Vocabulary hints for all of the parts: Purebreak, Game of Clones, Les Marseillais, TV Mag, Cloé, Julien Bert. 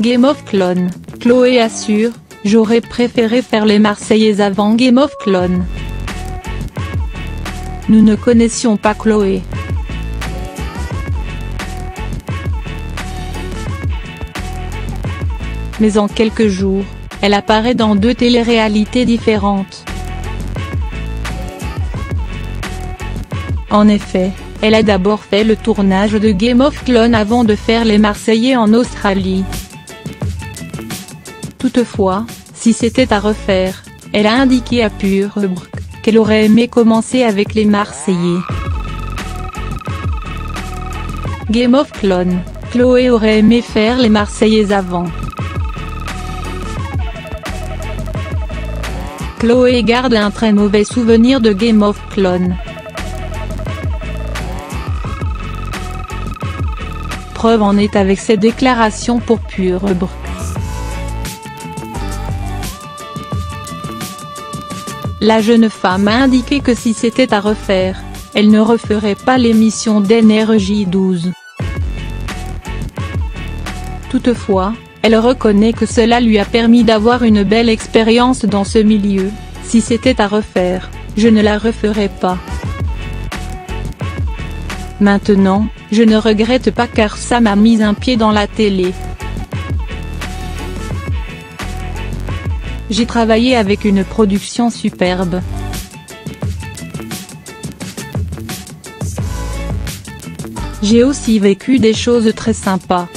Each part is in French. Game of Clones, Cloé assure, j'aurais préféré faire les Marseillais avant Game of Clones. Nous ne connaissions pas Cloé. Mais en quelques jours, elle apparaît dans 2 téléréalités différentes. En effet, elle a d'abord fait le tournage de Game of Clones avant de faire les Marseillais en Australie. Toutefois, si c'était à refaire, elle a indiqué à Purebreak qu'elle aurait aimé commencer avec les Marseillais. Game of Clones, Cloé aurait aimé faire les Marseillais avant. Cloé garde un très mauvais souvenir de Game of Clones. Preuve en est avec ses déclarations pour Purebreak. La jeune femme a indiqué que si c'était à refaire, elle ne referait pas l'émission d'NRJ12. Toutefois, elle reconnaît que cela lui a permis d'avoir une belle expérience dans ce milieu. Si c'était à refaire, je ne la referais pas. Maintenant, je ne regrette pas car ça m'a mis un pied dans la télé. J'ai travaillé avec une production superbe. J'ai aussi vécu des choses très sympas.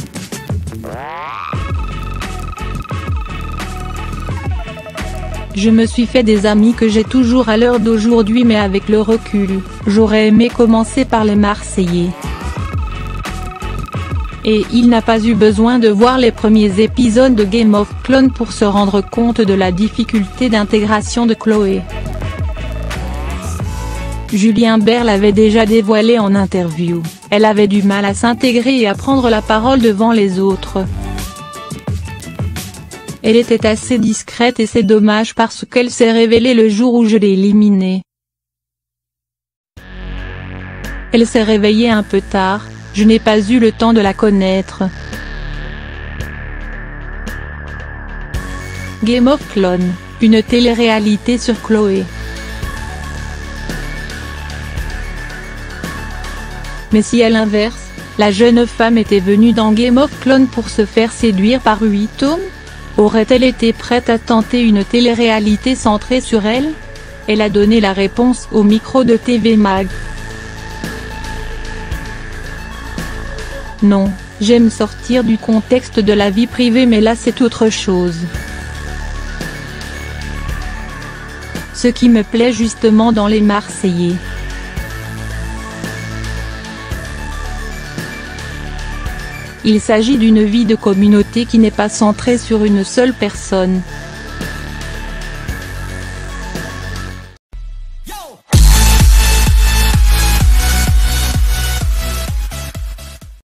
Je me suis fait des amis que j'ai toujours à l'heure d'aujourd'hui, mais avec le recul, j'aurais aimé commencer par les Marseillais. Et il n'a pas eu besoin de voir les premiers épisodes de Game of Clones pour se rendre compte de la difficulté d'intégration de Cloé. Julien Bert l'avait déjà dévoilé en interview, elle avait du mal à s'intégrer et à prendre la parole devant les autres. Elle était assez discrète et c'est dommage parce qu'elle s'est révélée le jour où je l'ai éliminée. Elle s'est réveillée un peu tard, je n'ai pas eu le temps de la connaître. Game of Clones, une télé-réalité sur Cloé. Mais si à l'inverse, la jeune femme était venue dans Game of Clones pour se faire séduire par 8 hommes, aurait-elle été prête à tenter une télé-réalité centrée sur elle? Elle a donné la réponse au micro de TV Mag. Non, j'aime sortir du contexte de la vie privée mais là c'est autre chose. Ce qui me plaît justement dans les Marseillais. Il s'agit d'une vie de communauté qui n'est pas centrée sur une seule personne.